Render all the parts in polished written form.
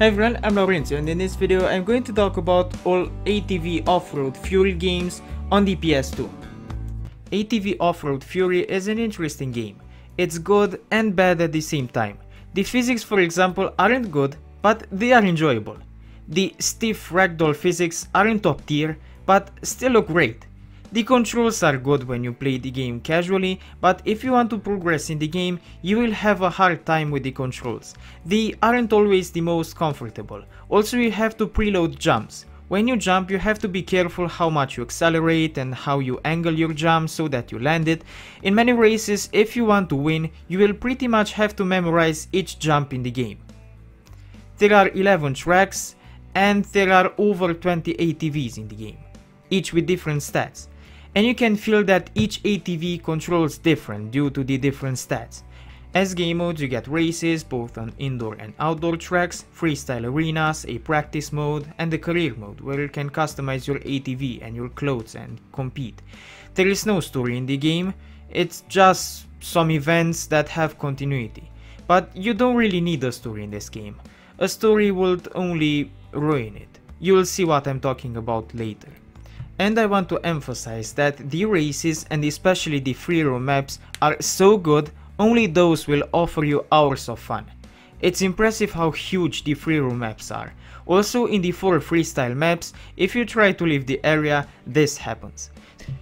Hi everyone, I'm Laurencio, and in this video I'm going to talk about all ATV Offroad Fury games on the PS2. ATV Offroad Fury is an interesting game. It's good and bad at the same time. The physics, for example, aren't good, but they are enjoyable. The stiff ragdoll physics aren't top tier, but still look great. The controls are good when you play the game casually, but if you want to progress in the game, you will have a hard time with the controls. They aren't always the most comfortable. Also, you have to preload jumps. When you jump, you have to be careful how much you accelerate and how you angle your jump so that you land it. In many races, if you want to win, you will pretty much have to memorize each jump in the game. There are 11 tracks and there are over 20 ATVs in the game, each with different stats. And you can feel that each ATV controls different due to the different stats. As game modes, you get races, both on indoor and outdoor tracks, freestyle arenas, a practice mode, and a career mode, where you can customize your ATV and your clothes and compete. There is no story in the game, it's just some events that have continuity. But you don't really need a story in this game. A story would only ruin it. You'll see what I'm talking about later. And I want to emphasize that the races, and especially the free roam maps, are so good, only those will offer you hours of fun. It's impressive how huge the free roam maps are. Also, in the 4 freestyle maps, if you try to leave the area, this happens.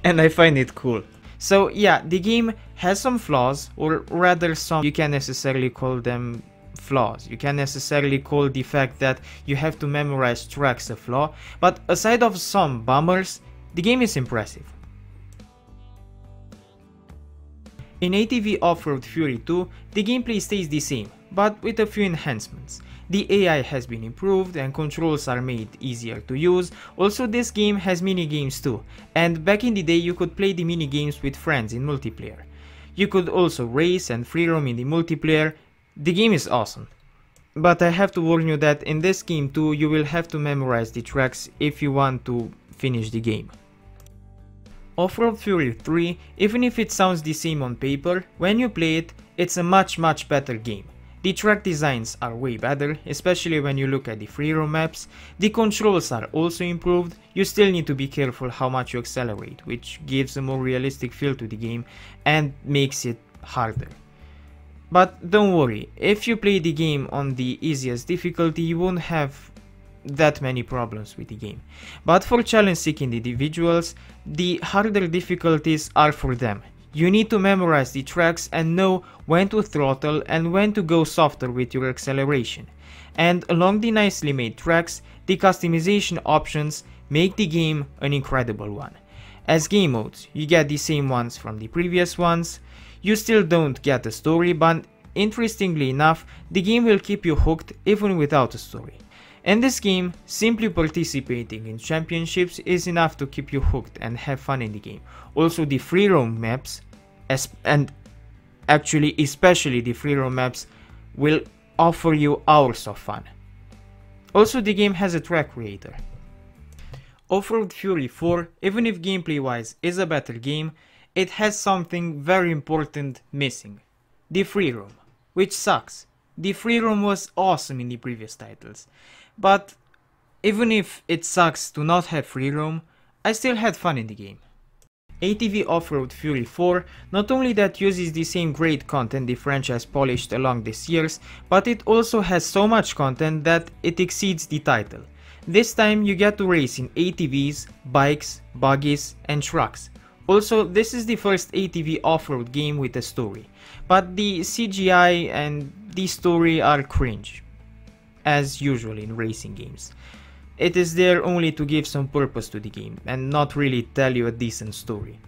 And I find it cool. So yeah, the game has some flaws, or rather some, you can't necessarily call them flaws. You can't necessarily call the fact that you have to memorize tracks a flaw, but aside of some bummers, the game is impressive. In ATV Offroad Fury 2, the gameplay stays the same, but with a few enhancements. The AI has been improved and controls are made easier to use. Also, this game has minigames too, and back in the day you could play the minigames with friends in multiplayer. You could also race and free roam in the multiplayer. The game is awesome, but I have to warn you that in this game too you will have to memorize the tracks if you want to finish the game. Offroad Fury 3, even if it sounds the same on paper, when you play it, it's a much better game. The track designs are way better, especially when you look at the free roam maps. The controls are also improved. You still need to be careful how much you accelerate, which gives a more realistic feel to the game and makes it harder. But don't worry, if you play the game on the easiest difficulty, you won't have that many problems with the game. But for challenge-seeking individuals, the harder difficulties are for them. You need to memorize the tracks and know when to throttle and when to go softer with your acceleration. And along the nicely made tracks, the customization options make the game an incredible one. As game modes, you get the same ones from the previous ones. You still don't get a story, but interestingly enough, the game will keep you hooked even without a story. In this game, simply participating in championships is enough to keep you hooked and have fun in the game. Also, the free roam maps, especially the free roam maps, will offer you hours of fun. Also, the game has a track creator. Offroad Fury 4, even if gameplay-wise is a better game, it has something very important missing. The free roam, which sucks. The free roam was awesome in the previous titles, but even if it sucks to not have free roam, I still had fun in the game. ATV Offroad Fury 4 not only that uses the same great content the franchise polished along these years, but it also has so much content that it exceeds the title. This time you get to race in ATVs, bikes, buggies and trucks. Also, this is the first ATV off-road game with a story, but the CGI and the story are cringe, as usual in racing games. It is there only to give some purpose to the game and not really tell you a decent story.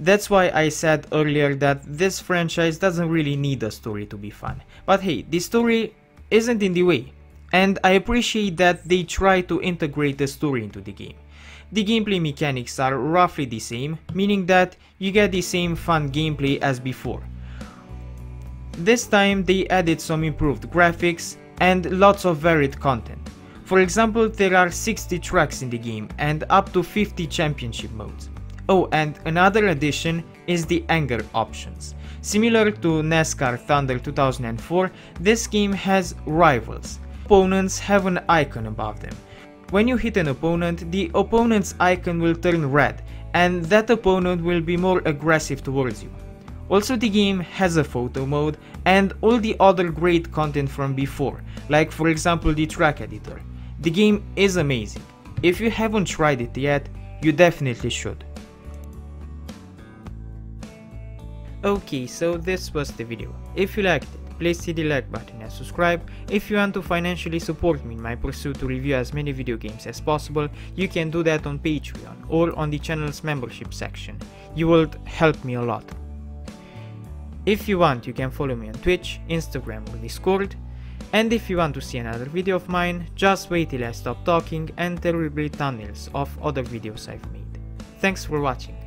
That's why I said earlier that this franchise doesn't really need a story to be fun. But hey, the story isn't in the way, and I appreciate that they try to integrate the story into the game. The gameplay mechanics are roughly the same, meaning that you get the same fun gameplay as before. This time they added some improved graphics and lots of varied content. For example, there are 60 tracks in the game and up to 50 championship modes. Oh, and another addition is the anger options. Similar to NASCAR Thunder 2004, this game has rivals. opponents have an icon above them. When you hit an opponent, the opponent's icon will turn red, and that opponent will be more aggressive towards you. Also, the game has a photo mode and all the other great content from before, like for example the track editor. The game is amazing. If you haven't tried it yet, you definitely should. Okay, so this was the video. If you liked it, please hit the like button and subscribe. If you want to financially support me in my pursuit to review as many video games as possible, you can do that on Patreon or on the channel's membership section. You would help me a lot. If you want, you can follow me on Twitch, Instagram or Discord. And if you want to see another video of mine, just wait till I stop talking and there will be thumbnails of other videos I've made. Thanks for watching.